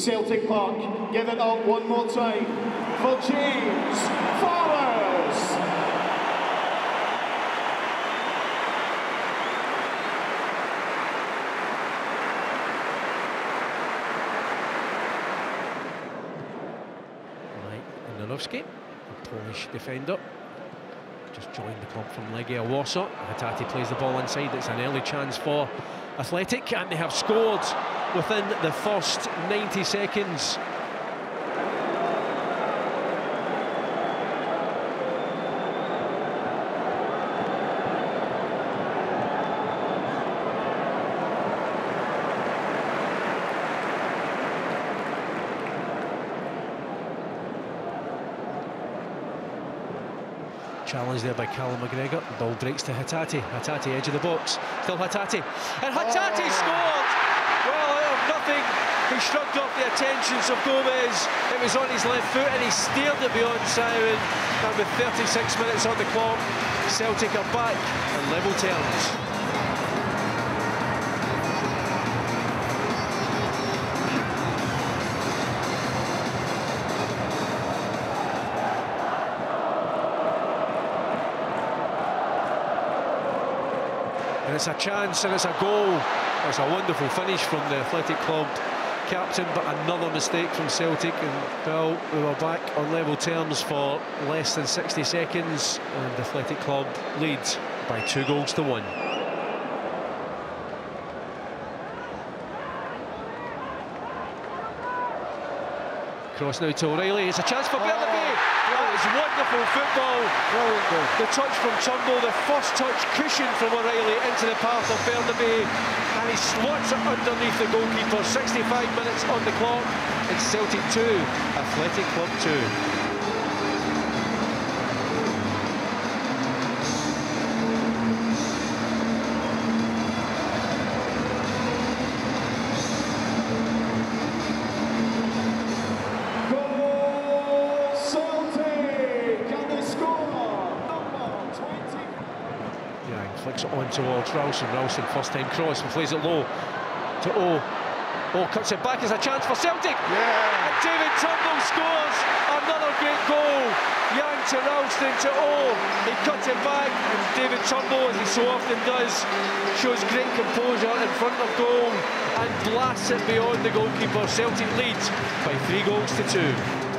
Celtic Park. Give it up one more time for James Forrest. Right, Lunanowski, a Polish defender, just joined the club from Legia Warsaw. Hatate plays the ball inside. It's an early chance for Athletic, and they have scored within the first 90 seconds. Challenge there by Callum McGregor. The ball breaks to Hatate. Hatate, edge of the box. Still Hatate. And Hatate scored! Well, out of nothing. He shrugged off the attentions of Gomez. It was on his left foot and he steered it beyond Siren. And with 36 minutes on the clock, Celtic are back on level terms. And it's a chance and it's a goal. It's a wonderful finish from the Athletic Club captain, but another mistake from Celtic, and well, we were back on level terms for less than 60 seconds, and the Athletic Club leads by 2 goals to 1. Cross now to O'Reilly. It's a chance for Beldebey. That is wonderful football. The touch from Turnbull, the first touch cushioned from O'Reilly into the path of Beldebey, and he slots it underneath the goalkeeper. 65 minutes on the clock. It's Celtic 2, Athletic Club 2. Flicks it on towards Ralston. Ralston, first time cross, and plays it low to O. O cuts it back. It's a chance for Celtic. Yeah. And David Turnbull scores another great goal. Yang to Ralston to O. He cuts it back, and David Turnbull, as he so often does, shows great composure in front of goal and blasts it beyond the goalkeeper. Celtic leads by 3 goals to 2.